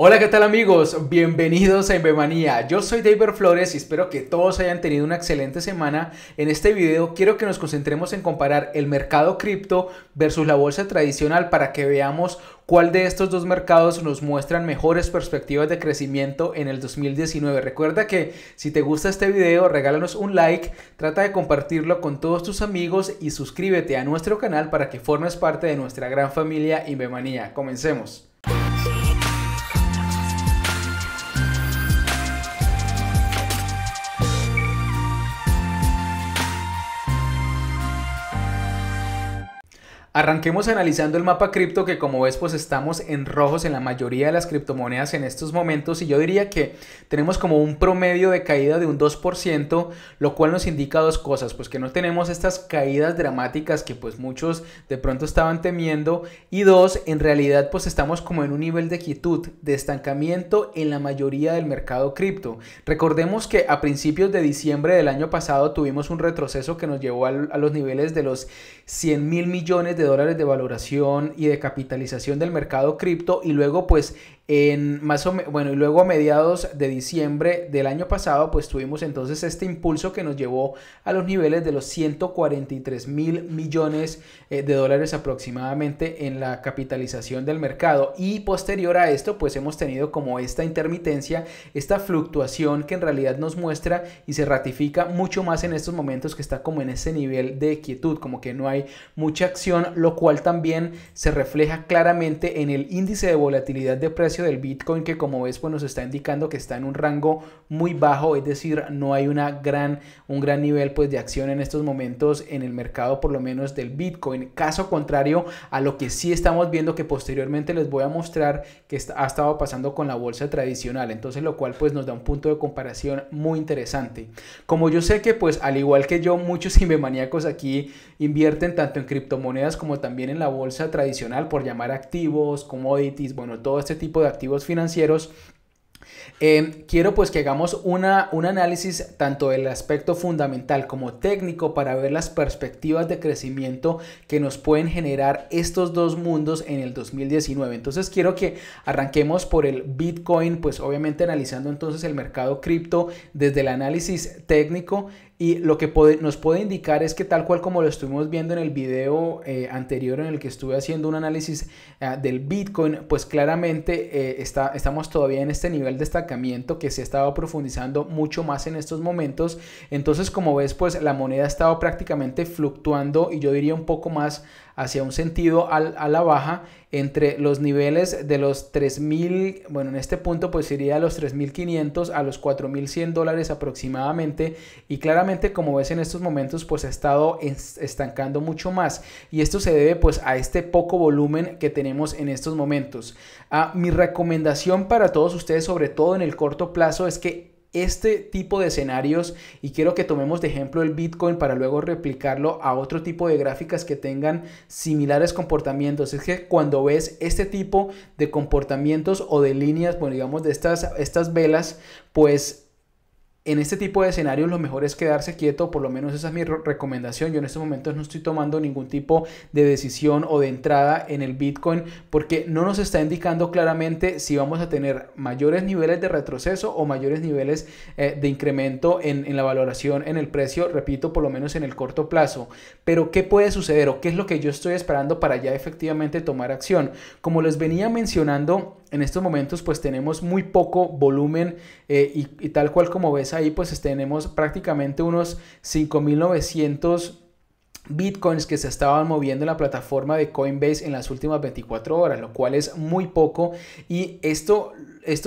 Hola, ¿qué tal amigos? Bienvenidos a Invemania. Yo soy David Flores y espero que todos hayan tenido una excelente semana. En este video quiero que nos concentremos en comparar el mercado cripto versus la bolsa tradicional para que veamos cuál de estos dos mercados nos muestran mejores perspectivas de crecimiento en el 2019. Recuerda que si te gusta este video, regálanos un like, trata de compartirlo con todos tus amigos y suscríbete a nuestro canal para que formes parte de nuestra gran familia Invemania. Comencemos. Arranquemos analizando el mapa cripto que, como ves, pues estamos en rojos en la mayoría de las criptomonedas en estos momentos, y yo diría que tenemos como un promedio de caída de un 2%, lo cual nos indica dos cosas: pues que no tenemos estas caídas dramáticas que pues muchos de pronto estaban temiendo, y dos, en realidad pues estamos como en un nivel de quietud, de estancamiento en la mayoría del mercado cripto. Recordemos que a principios de diciembre del año pasado tuvimos un retroceso que nos llevó a los niveles de los 100.000 millones de dólares de valoración y de capitalización del mercado cripto, y luego pues a mediados de diciembre del año pasado pues tuvimos entonces este impulso que nos llevó a los niveles de los 143.000 millones de dólares aproximadamente en la capitalización del mercado, y posterior a esto pues hemos tenido como esta intermitencia, esta fluctuación que en realidad nos muestra y se ratifica mucho más en estos momentos que está como en ese nivel de quietud, como que no hay mucha acción, lo cual también se refleja claramente en el índice de volatilidad de precios del Bitcoin, que como ves pues nos está indicando que está en un rango muy bajo, es decir, no hay un gran nivel pues de acción en estos momentos en el mercado, por lo menos del Bitcoin, caso contrario a lo que sí estamos viendo, que posteriormente les voy a mostrar que ha estado pasando con la bolsa tradicional. Entonces, lo cual pues nos da un punto de comparación muy interesante. Como yo sé que pues al igual que yo muchos invemaníacos aquí invierten tanto en criptomonedas como también en la bolsa tradicional, por llamar activos, commodities, bueno, todo este tipo de activos financieros, quiero pues que hagamos un análisis tanto del aspecto fundamental como técnico para ver las perspectivas de crecimiento que nos pueden generar estos dos mundos en el 2019. Entonces quiero que arranquemos por el Bitcoin, pues obviamente analizando entonces el mercado cripto desde el análisis técnico, y lo que nos puede indicar es que, tal cual como lo estuvimos viendo en el video anterior en el que estuve haciendo un análisis del Bitcoin, pues claramente estamos todavía en este nivel de estancamiento que se ha estado profundizando mucho más en estos momentos. Entonces, como ves, pues la moneda ha estado prácticamente fluctuando, y yo diría un poco más hacia un sentido a la baja, entre los niveles de los 3.000, bueno, en este punto pues iría a los 3.500 a los 4.100 dólares aproximadamente, y claramente, como ves, en estos momentos pues ha estado estancando mucho más, y esto se debe pues a este poco volumen que tenemos en estos momentos. Mi recomendación para todos ustedes, sobre todo en el corto plazo, es que este tipo de escenarios, y quiero que tomemos de ejemplo el Bitcoin para luego replicarlo a otro tipo de gráficas que tengan similares comportamientos, es que cuando ves este tipo de comportamientos o de líneas, bueno, digamos de estas velas, pues en este tipo de escenarios lo mejor es quedarse quieto, por lo menos esa es mi recomendación. Yo en estos momentos no estoy tomando ningún tipo de decisión o de entrada en el Bitcoin, porque no nos está indicando claramente si vamos a tener mayores niveles de retroceso o mayores niveles de incremento en la valoración, en el precio, repito, por lo menos en el corto plazo. Pero ¿qué puede suceder o qué es lo que yo estoy esperando para ya efectivamente tomar acción? Como les venía mencionando, en estos momentos pues tenemos muy poco volumen, y tal cual como ves ahí pues tenemos prácticamente unos 5.900 bitcoins que se estaban moviendo en la plataforma de Coinbase en las últimas 24 horas, lo cual es muy poco, y esto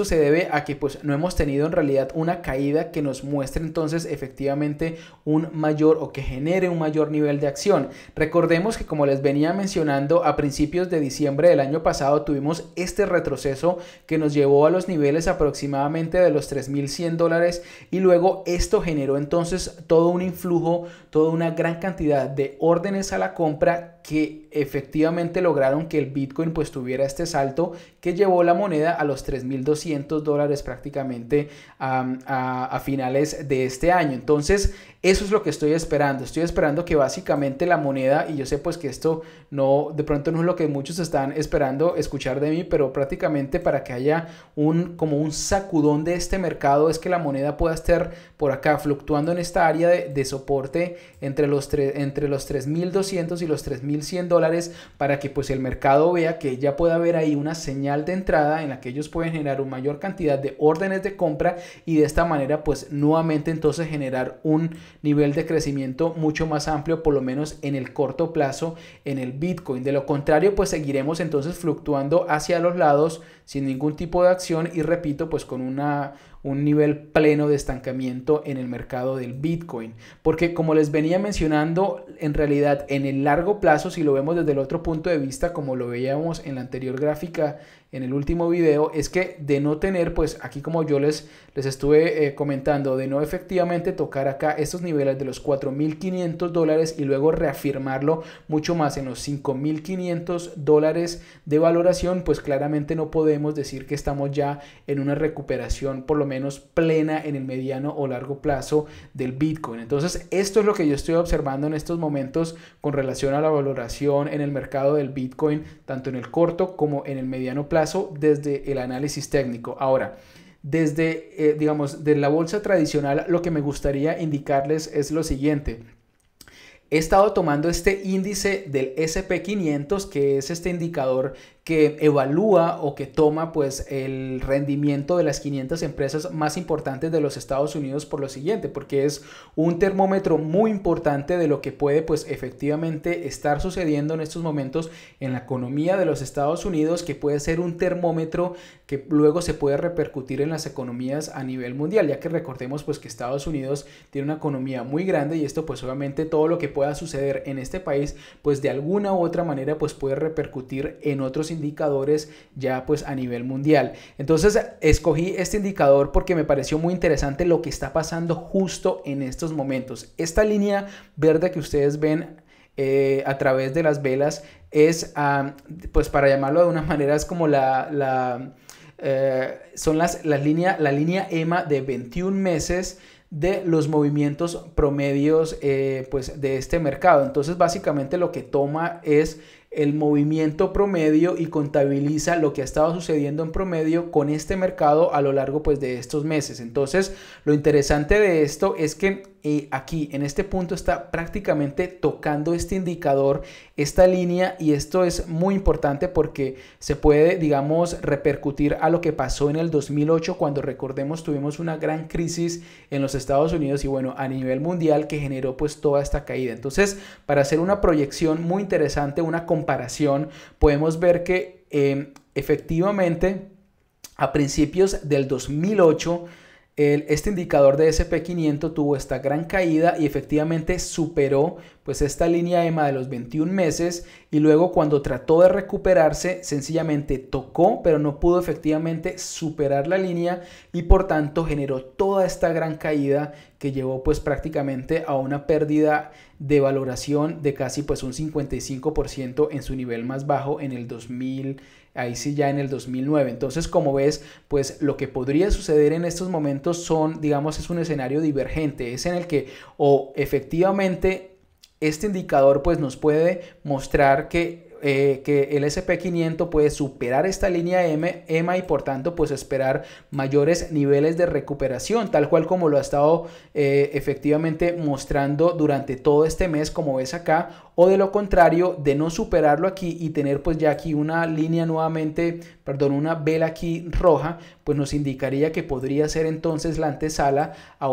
se debe a que pues no hemos tenido en realidad una caída que nos muestre entonces efectivamente un mayor, o que genere un mayor nivel de acción. Recordemos que, como les venía mencionando, a principios de diciembre del año pasado tuvimos este retroceso que nos llevó a los niveles aproximadamente de los 3.100 dólares, y luego esto generó entonces todo un influjo, toda una gran cantidad de órdenes a la compra que efectivamente lograron que el Bitcoin pues tuviera este salto que llevó la moneda a los $3,200 prácticamente a finales de este año. Entonces eso es lo que estoy esperando. Estoy esperando que básicamente la moneda, y yo sé pues que esto no, de pronto no es lo que muchos están esperando escuchar de mí, pero prácticamente para que haya como un sacudón de este mercado es que la moneda pueda estar por acá fluctuando en esta área de soporte entre los $3,200 y los $3,100 para que pues el mercado vea que ya puede haber ahí una señal de entrada en la que ellos pueden generar una mayor cantidad de órdenes de compra y de esta manera pues nuevamente entonces generar un nivel de crecimiento mucho más amplio, por lo menos en el corto plazo en el Bitcoin. De lo contrario pues seguiremos entonces fluctuando hacia los lados sin ningún tipo de acción y repito pues con un nivel pleno de estancamiento en el mercado del Bitcoin, porque como les venía mencionando, en realidad en el largo plazo, si lo vemos desde el otro punto de vista, como lo veíamos en la anterior gráfica en el último video, es que de no tener pues aquí como yo les estuve comentando, de no efectivamente tocar acá estos niveles de los $4,500 y luego reafirmarlo mucho más en los $5,500 de valoración, pues claramente no podemos decir que estamos ya en una recuperación por lo menos plena en el mediano o largo plazo del Bitcoin. Entonces esto es lo que yo estoy observando en estos momentos con relación a la valoración en el mercado del Bitcoin, tanto en el corto como en el mediano plazo desde el análisis técnico. Ahora, desde digamos de la bolsa tradicional, lo que me gustaría indicarles es lo siguiente. He estado tomando este índice del SP500, que es este indicador que evalúa o que toma pues el rendimiento de las 500 empresas más importantes de los Estados Unidos, por lo siguiente, porque es un termómetro muy importante de lo que puede pues efectivamente estar sucediendo en estos momentos en la economía de los Estados Unidos, que puede ser un termómetro que luego se puede repercutir en las economías a nivel mundial, ya que recordemos pues que Estados Unidos tiene una economía muy grande y esto pues obviamente todo lo que pueda suceder en este país pues de alguna u otra manera pues puede repercutir en otros indicadores ya pues a nivel mundial. Entonces escogí este indicador porque me pareció muy interesante lo que está pasando justo en estos momentos. Esta línea verde que ustedes ven a través de las velas es pues para llamarlo de una manera es como son la línea EMA de 21 meses de los movimientos promedios pues de este mercado. Entonces básicamente lo que toma es el movimiento promedio y contabiliza lo que ha estado sucediendo en promedio con este mercado a lo largo pues de estos meses. Entonces lo interesante de esto es que aquí en este punto está prácticamente tocando este indicador, esta línea, y esto es muy importante porque se puede digamos repercutir a lo que pasó en el 2008, cuando recordemos tuvimos una gran crisis en los Estados Unidos y bueno a nivel mundial que generó pues toda esta caída. Entonces para hacer una proyección muy interesante, una comparación, podemos ver que efectivamente a principios del 2008 este indicador de SP500 tuvo esta gran caída y efectivamente superó pues esta línea EMA de los 21 meses y luego cuando trató de recuperarse sencillamente tocó pero no pudo efectivamente superar la línea y por tanto generó toda esta gran caída que llevó pues prácticamente a una pérdida de valoración de casi pues un 55% en su nivel más bajo en el 2000, ahí sí ya en el 2009. Entonces como ves pues lo que podría suceder en estos momentos son digamos es un escenario divergente, es en el que o efectivamente este indicador pues nos puede mostrar que el SP500 puede superar esta línea EMA y por tanto pues esperar mayores niveles de recuperación, tal cual como lo ha estado efectivamente mostrando durante todo este mes como ves acá, o de lo contrario de no superarlo aquí y tener pues ya aquí una línea nuevamente, perdón, una vela aquí roja, pues nos indicaría que podría ser entonces la antesala a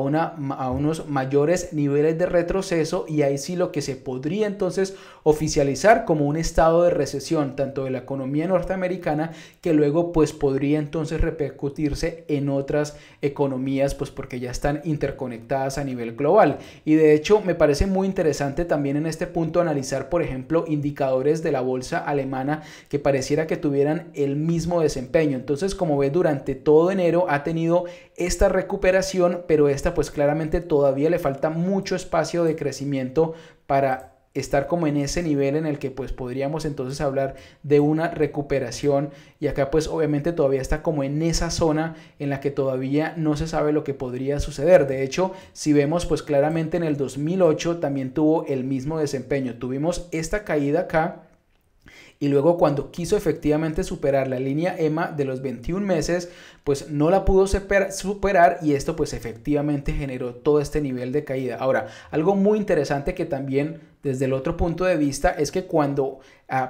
unos mayores niveles de retroceso y ahí sí lo que se podría entonces oficializar como un estado de recesión tanto de la economía norteamericana que luego pues podría entonces repercutirse en otras economías pues porque ya están interconectadas a nivel global. Y de hecho me parece muy interesante también en este punto analizar por ejemplo indicadores de la bolsa alemana que pareciera que tuvieran el mismo desempeño. Entonces como ves durante todo enero ha tenido esta recuperación pero esta pues claramente todavía le falta mucho espacio de crecimiento para estar como en ese nivel en el que pues podríamos entonces hablar de una recuperación, y acá pues obviamente todavía está como en esa zona en la que todavía no se sabe lo que podría suceder. De hecho, si vemos pues claramente en el 2008 también tuvo el mismo desempeño, tuvimos esta caída acá y luego cuando quiso efectivamente superar la línea EMA de los 21 meses, pues no la pudo superar y esto pues efectivamente generó todo este nivel de caída. Ahora, algo muy interesante que también desde el otro punto de vista es que cuando,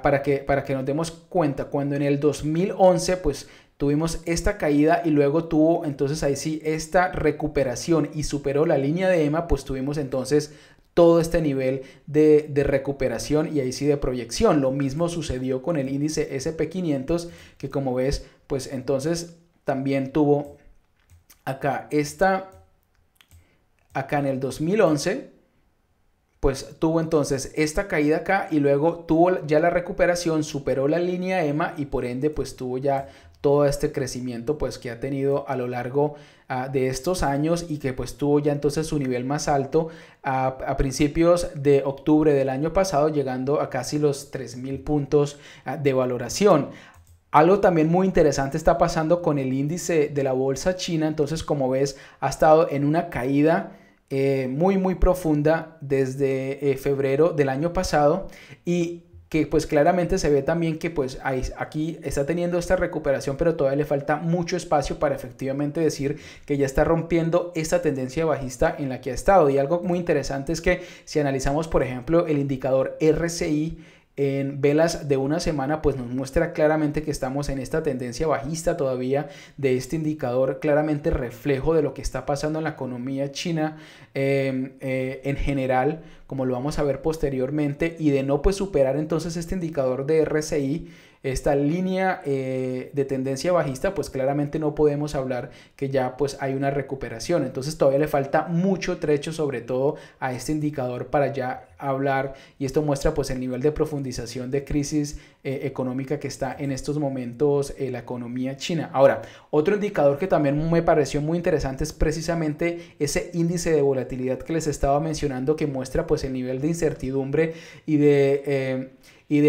para que nos demos cuenta, cuando en el 2011 pues tuvimos esta caída y luego tuvo entonces ahí sí esta recuperación y superó la línea de EMA, pues tuvimos entonces todo este nivel de recuperación y ahí sí de proyección. Lo mismo sucedió con el índice SP500 que, como ves, pues entonces también tuvo acá acá en el 2011 pues tuvo entonces esta caída acá y luego tuvo ya la recuperación, superó la línea EMA y por ende pues tuvo ya todo este crecimiento pues que ha tenido a lo largo de estos años y que pues tuvo ya entonces su nivel más alto a principios de octubre del año pasado, llegando a casi los 3.000 puntos de valoración. Algo también muy interesante está pasando con el índice de la bolsa china. Entonces, como ves, ha estado en una caída muy profunda desde febrero del año pasado y que pues claramente se ve también que pues aquí está teniendo esta recuperación, pero todavía le falta mucho espacio para efectivamente decir que ya está rompiendo esta tendencia bajista en la que ha estado. Y algo muy interesante es que si analizamos por ejemplo el indicador RSI en velas de una semana, pues nos muestra claramente que estamos en esta tendencia bajista todavía de este indicador, claramente reflejo de lo que está pasando en la economía china en general, como lo vamos a ver posteriormente. Y de no pues superar entonces este indicador de RSI, esta línea de tendencia bajista, pues claramente no podemos hablar que ya pues hay una recuperación. Entonces todavía le falta mucho trecho, sobre todo a este indicador, para ya hablar, y esto muestra pues el nivel de profundización de crisis económica que está en estos momentos la economía china. Ahora, otro indicador que también me pareció muy interesante es precisamente ese índice de volatilidad que les estaba mencionando, que muestra pues el nivel de incertidumbre y de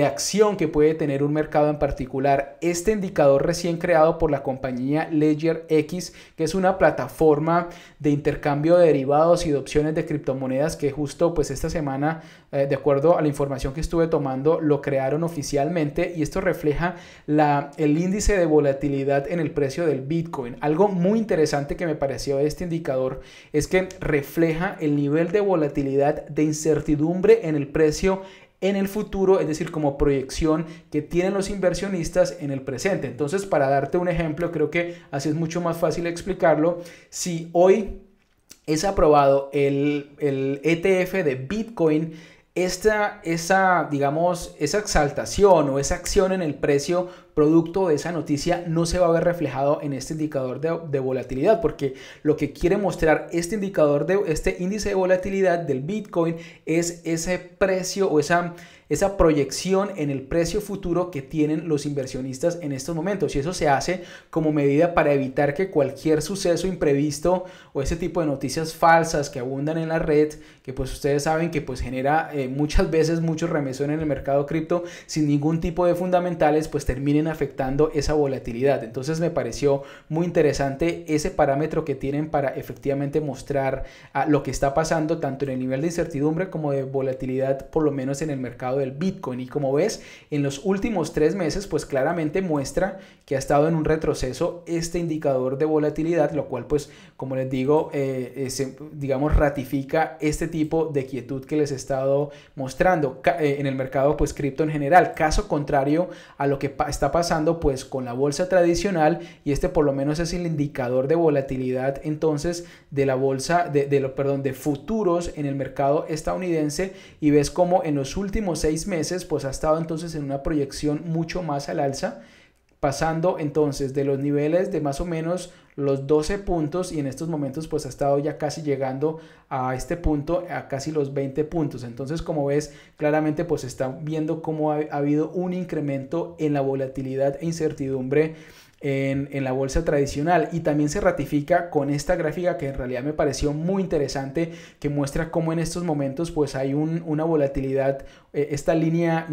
acción que puede tener un mercado en particular. Este indicador recién creado por la compañía Ledger X, que es una plataforma de intercambio de derivados y de opciones de criptomonedas, que justo pues esta semana, de acuerdo a la información que estuve tomando, lo crearon oficialmente, y esto refleja el índice de volatilidad en el precio del Bitcoin. Algo muy interesante que me pareció de este indicador es que refleja el nivel de volatilidad, de incertidumbre en el precio en el futuro, es decir, como proyección que tienen los inversionistas en el presente. Entonces, para darte un ejemplo, creo que así es mucho más fácil explicarlo. Si hoy es aprobado el ETF de Bitcoin, esa exaltación o esa acción en el precio producto de esa noticia no se va a ver reflejado en este indicador de volatilidad, porque lo que quiere mostrar este índice de volatilidad del Bitcoin es ese precio o esa proyección en el precio futuro que tienen los inversionistas en estos momentos, y eso se hace como medida para evitar que cualquier suceso imprevisto o ese tipo de noticias falsas que abundan en la red, que pues ustedes saben que pues genera muchas veces mucho remesón en el mercado cripto sin ningún tipo de fundamentales, pues terminen afectando esa volatilidad. Entonces me pareció muy interesante ese parámetro que tienen para efectivamente mostrar lo que está pasando tanto en el nivel de incertidumbre como de volatilidad, por lo menos en el mercado del Bitcoin. Y como ves, en los últimos 3 meses pues claramente muestra que ha estado en un retroceso este indicador de volatilidad, lo cual pues, como les digo, digamos ratifica este tipo de quietud que les he estado mostrando en el mercado pues cripto en general, caso contrario a lo que está pasando pues con la bolsa tradicional. Y este por lo menos es el indicador de volatilidad entonces de la bolsa de futuros en el mercado estadounidense, y ves como en los últimos 6 meses pues ha estado entonces en una proyección mucho más al alza, pasando entonces de los niveles de más o menos los 12 puntos, y en estos momentos pues ha estado ya casi llegando a este punto, a casi los 20 puntos. Entonces, como ves, claramente pues está viendo cómo ha habido un incremento en la volatilidad e incertidumbre en la bolsa tradicional, y también se ratifica con esta gráfica que en realidad me pareció muy interesante, que muestra cómo en estos momentos pues hay una volatilidad, esta línea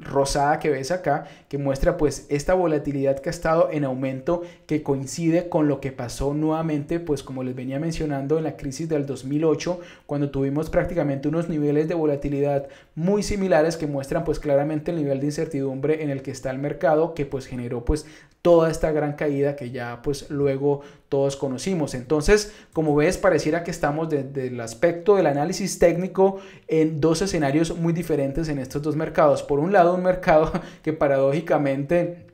rosada que ves acá, que muestra pues esta volatilidad que ha estado en aumento, que coincide con lo que pasó nuevamente pues como les venía mencionando en la crisis del 2008, cuando tuvimos prácticamente unos niveles de volatilidad muy similares que muestran pues claramente el nivel de incertidumbre en el que está el mercado, que pues generó pues toda esta gran caída que ya pues luego todos conocimos. Entonces, como ves, pareciera que estamos desde el aspecto del análisis técnico en dos escenarios muy diferentes en estos dos mercados. Por un lado, un mercado que paradójicamente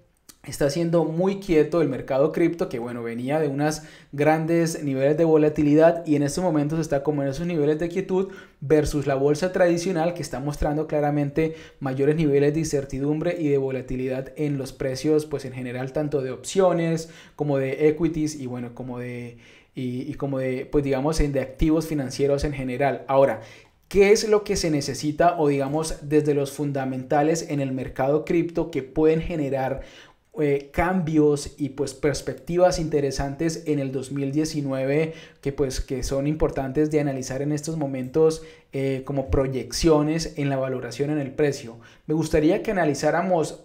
está siendo muy quieto, el mercado cripto, que bueno, venía de unos grandes niveles de volatilidad y en estos momentos está como en esos niveles de quietud, versus la bolsa tradicional que está mostrando claramente mayores niveles de incertidumbre y de volatilidad en los precios pues en general, tanto de opciones como de equities y bueno, como de pues digamos de activos financieros en general. Ahora, ¿qué es lo que se necesita o digamos desde los fundamentales en el mercado cripto que pueden generar cambios y pues perspectivas interesantes en el 2019 que son importantes de analizar en estos momentos como proyecciones en la valoración en el precio? Me gustaría que analizáramos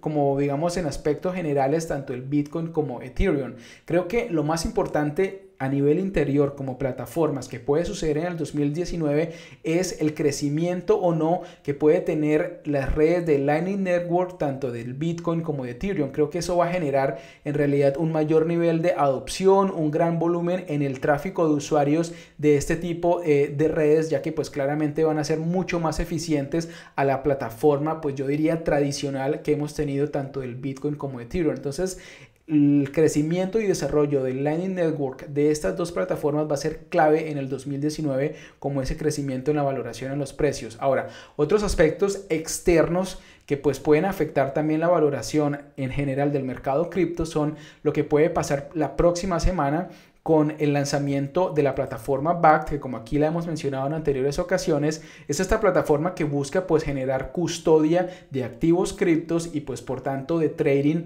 como digamos en aspectos generales tanto el Bitcoin como Ethereum. Creo que lo más importante a nivel interior como plataformas que puede suceder en el 2019 es el crecimiento o no que puede tener las redes de Lightning Network, tanto del Bitcoin como de Ethereum. Creo que eso va a generar en realidad un mayor nivel de adopción, un gran volumen en el tráfico de usuarios de este tipo de redes, ya que pues claramente van a ser mucho más eficientes a la plataforma, pues yo diría tradicional, que hemos tenido tanto del Bitcoin como de Ethereum. Entonces, el crecimiento y desarrollo del Lightning Network de estas dos plataformas va a ser clave en el 2019 como ese crecimiento en la valoración en los precios. Ahora, otros aspectos externos que pues pueden afectar también la valoración en general del mercado cripto son lo que puede pasar la próxima semana con el lanzamiento de la plataforma Bakkt, que como aquí la hemos mencionado en anteriores ocasiones, es esta plataforma que busca pues generar custodia de activos criptos y pues por tanto de trading.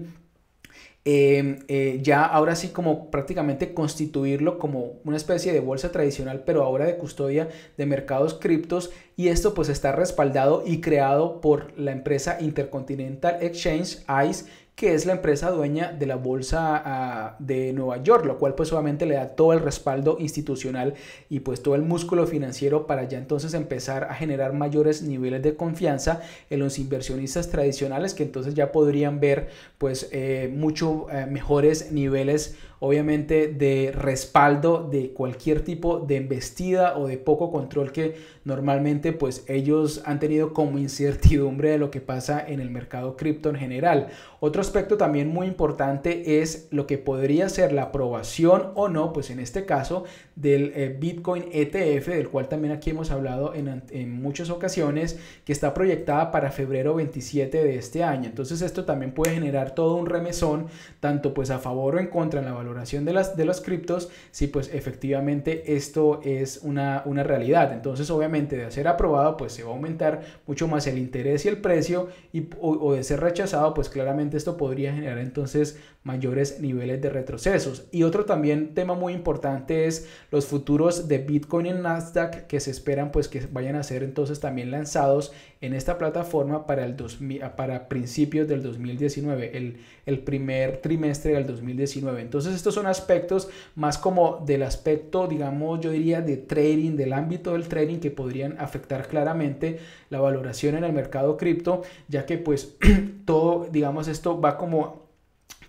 Ya ahora sí como prácticamente constituirlo como una especie de bolsa tradicional, pero ahora de custodia de mercados criptos, y esto pues está respaldado y creado por la empresa Intercontinental Exchange, ICE, que es la empresa dueña de la bolsa de Nueva York, lo cual pues obviamente le da todo el respaldo institucional y pues todo el músculo financiero para ya entonces empezar a generar mayores niveles de confianza en los inversionistas tradicionales, que entonces ya podrían ver pues mucho mejores niveles obviamente de respaldo de cualquier tipo de embestida o de poco control que normalmente pues ellos han tenido como incertidumbre de lo que pasa en el mercado cripto en general. Otros aspecto también muy importante es lo que podría ser la aprobación o no, pues en este caso del Bitcoin ETF, del cual también aquí hemos hablado en muchas ocasiones, que está proyectada para febrero 27 de este año. Entonces esto también puede generar todo un remesón, tanto pues a favor o en contra en la valoración de los criptos, si pues efectivamente esto es una realidad. Entonces obviamente de ser aprobado pues se va a aumentar mucho más el interés y el precio, o de ser rechazado pues claramente esto podría generar entonces mayores niveles de retrocesos. Y otro también tema muy importante es los futuros de Bitcoin en Nasdaq, que se esperan pues que vayan a ser entonces también lanzados en esta plataforma para principios del 2019, el primer trimestre del 2019. Entonces estos son aspectos más como del aspecto, digamos, yo diría de trading, del ámbito del trading, que podrían afectar claramente la valoración en el mercado cripto, ya que pues todo, digamos, esto va como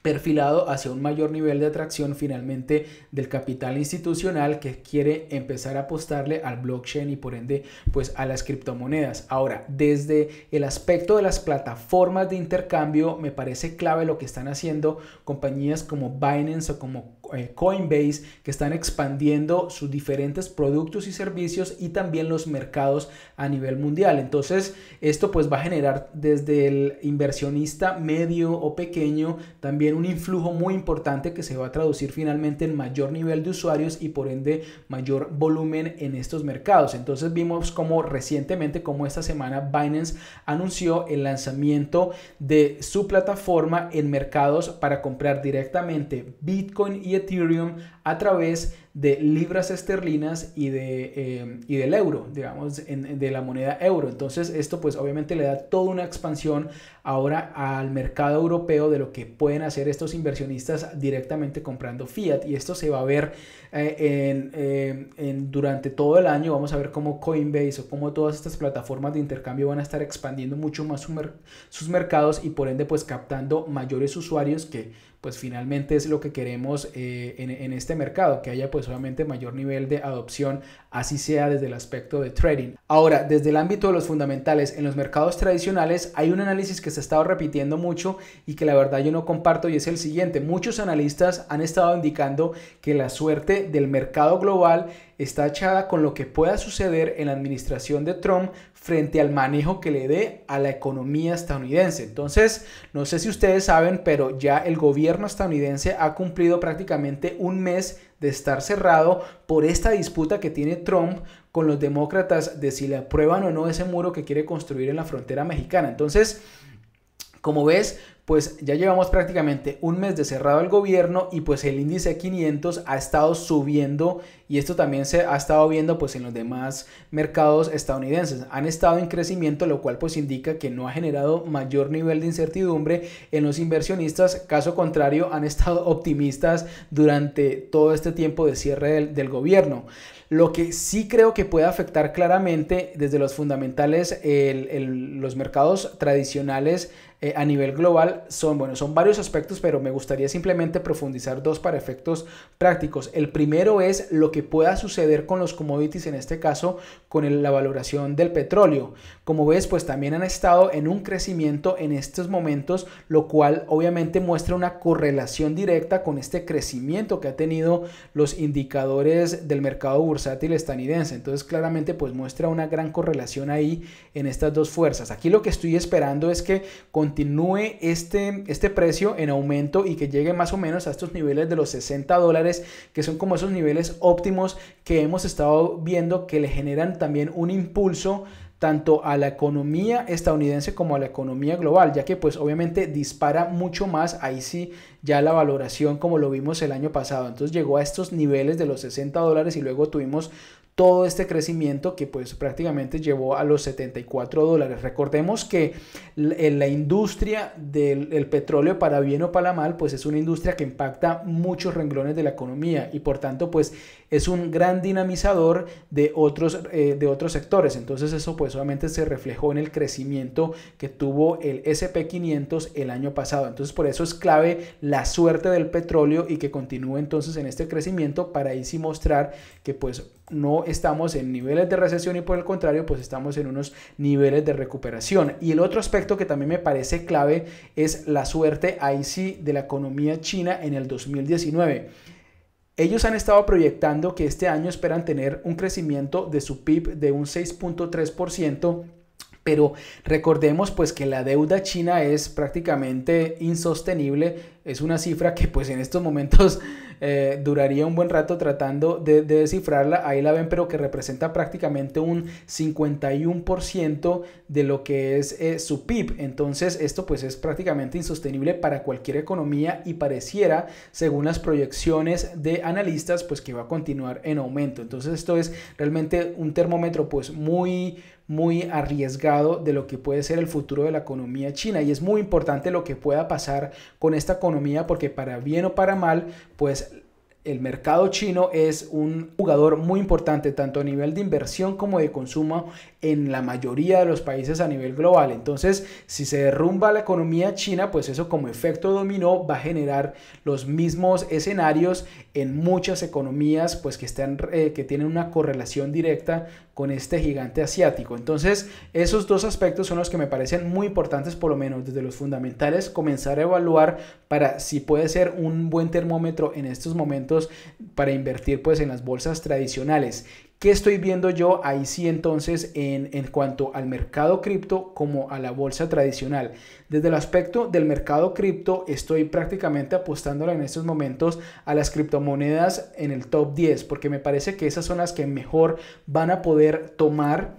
perfilado hacia un mayor nivel de atracción finalmente del capital institucional, que quiere empezar a apostarle al blockchain y por ende pues a las criptomonedas. Ahora, desde el aspecto de las plataformas de intercambio, me parece clave lo que están haciendo compañías como Binance o como Coinbase, que están expandiendo sus diferentes productos y servicios y también los mercados a nivel mundial. Entonces esto pues va a generar desde el inversionista medio o pequeño también viene un influjo muy importante que se va a traducir finalmente en mayor nivel de usuarios y por ende mayor volumen en estos mercados. Entonces vimos como recientemente, como esta semana, Binance anunció el lanzamiento de su plataforma en mercados para comprar directamente Bitcoin y Ethereum a través de libras esterlinas y del euro, digamos, de la moneda euro. Entonces esto pues obviamente le da toda una expansión ahora al mercado europeo de lo que pueden hacer estos inversionistas directamente comprando fiat, y esto se va a ver durante todo el año. Vamos a ver cómo Coinbase o cómo todas estas plataformas de intercambio van a estar expandiendo mucho más sus mercados y por ende pues captando mayores usuarios, que pues finalmente es lo que queremos en este mercado, que haya pues obviamente mayor nivel de adopción, así sea desde el aspecto de trading. Ahora, desde el ámbito de los fundamentales, en los mercados tradicionales hay un análisis que se ha estado repitiendo mucho y que la verdad yo no comparto, y es el siguiente. Muchos analistas han estado indicando que la suerte del mercado global está echada con lo que pueda suceder en la administración de Trump frente al manejo que le dé a la economía estadounidense. Entonces, no sé si ustedes saben, pero ya el gobierno estadounidense ha cumplido prácticamente un mes de estar cerrado por esta disputa que tiene Trump con los demócratas de si le aprueban o no ese muro que quiere construir en la frontera mexicana. Entonces, como ves, pues ya llevamos prácticamente un mes de cerrado el gobierno y pues el índice 500 ha estado subiendo, y esto también se ha estado viendo pues en los demás mercados estadounidenses. Han estado en crecimiento, lo cual pues indica que no ha generado mayor nivel de incertidumbre en los inversionistas. Caso contrario, han estado optimistas durante todo este tiempo de cierre del gobierno. Lo que sí creo que puede afectar claramente desde los fundamentales los mercados tradicionales a nivel global son varios aspectos, pero me gustaría simplemente profundizar dos para efectos prácticos. El primero es lo que pueda suceder con los commodities, en este caso con la valoración del petróleo. Como ves, pues también han estado en un crecimiento en estos momentos, lo cual obviamente muestra una correlación directa con este crecimiento que ha tenido los indicadores del mercado bursátil estadounidense. Entonces claramente pues muestra una gran correlación ahí en estas dos fuerzas. Aquí lo que estoy esperando es que continúe este precio en aumento y que llegue más o menos a estos niveles de los 60 dólares, que son como esos niveles óptimos que hemos estado viendo, que le generan también un impulso tanto a la economía estadounidense como a la economía global, ya que pues obviamente dispara mucho más ahí sí ya la valoración, como lo vimos el año pasado. Entonces llegó a estos niveles de los 60 dólares y luego tuvimos todo este crecimiento que pues prácticamente llevó a los 74 dólares. Recordemos que la industria del petróleo, para bien o para mal, pues es una industria que impacta muchos renglones de la economía y por tanto pues es un gran dinamizador de otros sectores. Entonces eso pues obviamente se reflejó en el crecimiento que tuvo el SP500 el año pasado. Entonces por eso es clave la suerte del petróleo y que continúe entonces en este crecimiento, para ahí sí mostrar que pues no estamos en niveles de recesión y por el contrario pues estamos en unos niveles de recuperación. Y el otro aspecto que también me parece clave es la suerte ahí sí de la economía china en el 2019. Ellos han estado proyectando que este año esperan tener un crecimiento de su PIB de un 6.3%. Pero recordemos pues que la deuda china es prácticamente insostenible. Es una cifra que pues en estos momentos duraría un buen rato tratando de descifrarla. Ahí la ven, pero que representa prácticamente un 51% de lo que es su PIB. Entonces esto pues es prácticamente insostenible para cualquier economía y pareciera, según las proyecciones de analistas, pues que va a continuar en aumento. Entonces esto es realmente un termómetro pues muy arriesgado de lo que puede ser el futuro de la economía china, y es muy importante lo que pueda pasar con esta economía, porque para bien o para mal pues el mercado chino es un jugador muy importante tanto a nivel de inversión como de consumo en la mayoría de los países a nivel global. Entonces si se derrumba la economía china, pues eso como efecto dominó va a generar los mismos escenarios en muchas economías pues que tienen una correlación directa con este gigante asiático. Entonces esos dos aspectos son los que me parecen muy importantes, por lo menos desde los fundamentales, comenzar a evaluar para si puede ser un buen termómetro en estos momentos para invertir pues en las bolsas tradicionales. ¿Qué estoy viendo yo ahí sí entonces en cuanto al mercado cripto como a la bolsa tradicional? Desde el aspecto del mercado cripto estoy prácticamente apostándole en estos momentos a las criptomonedas en el top 10 porque me parece que esas son las que mejor van a poder tomar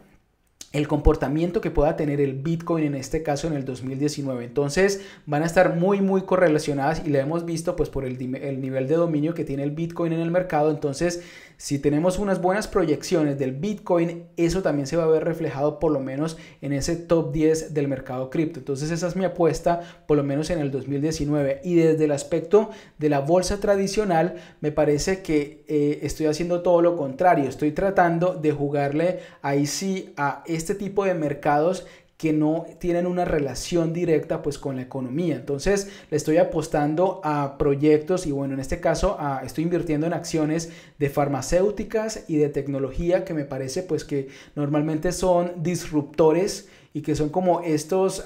el comportamiento que pueda tener el Bitcoin en este caso en el 2019. Entonces van a estar muy correlacionadas y la hemos visto pues por el nivel de dominio que tiene el Bitcoin en el mercado. Entonces si tenemos unas buenas proyecciones del Bitcoin, eso también se va a ver reflejado por lo menos en ese top 10 del mercado cripto. Entonces esa es mi apuesta por lo menos en el 2019. Y desde el aspecto de la bolsa tradicional me parece que estoy haciendo todo lo contrario. Estoy tratando de jugarle ahí sí a este tipo de mercados que no tienen una relación directa pues con la economía. Entonces le estoy apostando a proyectos y bueno, en este caso estoy invirtiendo en acciones de farmacéuticas y de tecnología que me parece pues que normalmente son disruptores y que son como estos,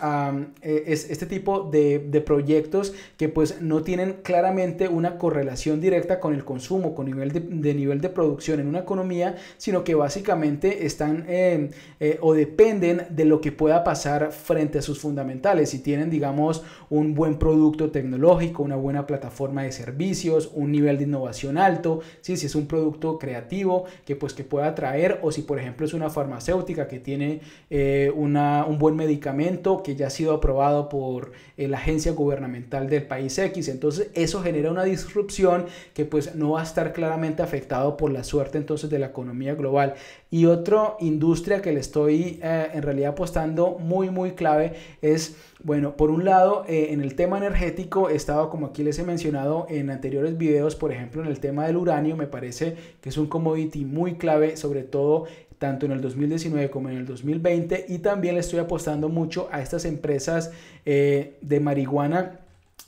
este tipo de proyectos que pues no tienen claramente una correlación directa con el consumo, con nivel de producción en una economía, sino que básicamente están o dependen de lo que pueda pasar frente a sus fundamentales. Si tienen, digamos, un buen producto tecnológico, una buena plataforma de servicios, un nivel de innovación alto, ¿sí? Si es un producto creativo que pues que pueda atraer, o si por ejemplo es una farmacéutica que tiene un buen medicamento que ya ha sido aprobado por la agencia gubernamental del país X. Entonces eso genera una disrupción que pues no va a estar claramente afectado por la suerte entonces de la economía global. Y otra industria que le estoy en realidad apostando muy clave es, bueno, por un lado en el tema energético he estado, como aquí les he mencionado en anteriores videos, por ejemplo en el tema del uranio me parece que es un commodity muy clave, sobre todo tanto en el 2019 como en el 2020, y también le estoy apostando mucho a estas empresas de marihuana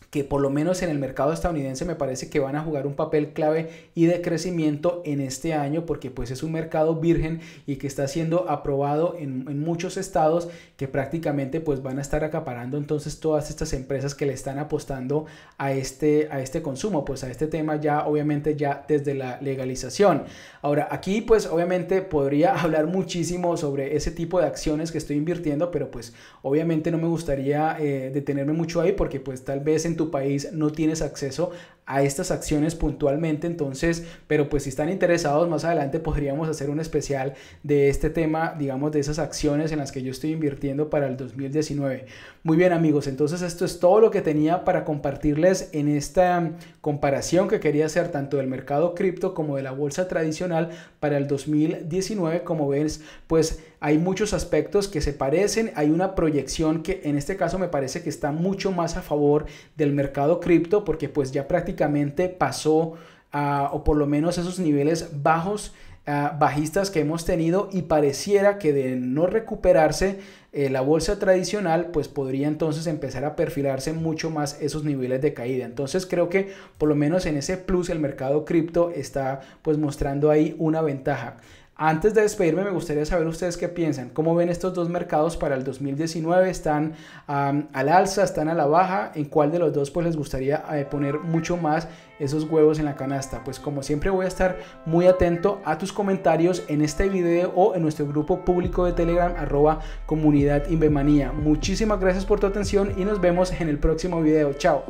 que por lo menos en el mercado estadounidense me parece que van a jugar un papel clave y de crecimiento en este año, porque pues es un mercado virgen y que está siendo aprobado en muchos estados que prácticamente pues van a estar acaparando entonces todas estas empresas que le están apostando a este consumo, pues a este tema ya obviamente ya desde la legalización. Ahora aquí pues obviamente podría hablar muchísimo sobre ese tipo de acciones que estoy invirtiendo, pero pues obviamente no me gustaría detenerme mucho ahí porque pues tal vez en tu país no tienes acceso a estas acciones puntualmente. Entonces, pero pues si están interesados, más adelante podríamos hacer un especial de este tema, digamos, de esas acciones en las que yo estoy invirtiendo para el 2019. Muy bien, amigos, entonces esto es todo lo que tenía para compartirles en esta comparación que quería hacer tanto del mercado cripto como de la bolsa tradicional para el 2019. Como ves, pues hay muchos aspectos que se parecen, hay una proyección que en este caso me parece que está mucho más a favor del mercado cripto, porque pues ya prácticamente pasó o por lo menos esos niveles bajistas que hemos tenido, y pareciera que de no recuperarse la bolsa tradicional pues podría entonces empezar a perfilarse mucho más esos niveles de caída. Entonces creo que por lo menos en ese plus el mercado cripto está pues mostrando ahí una ventaja. Antes de despedirme me gustaría saber ustedes qué piensan, cómo ven estos dos mercados para el 2019, están al alza, están a la baja, en cuál de los dos pues les gustaría poner mucho más esos huevos en la canasta. Pues como siempre voy a estar muy atento a tus comentarios en este video o en nuestro grupo público de Telegram @comunidad Invemania. Muchísimas gracias por tu atención y nos vemos en el próximo video. Chao.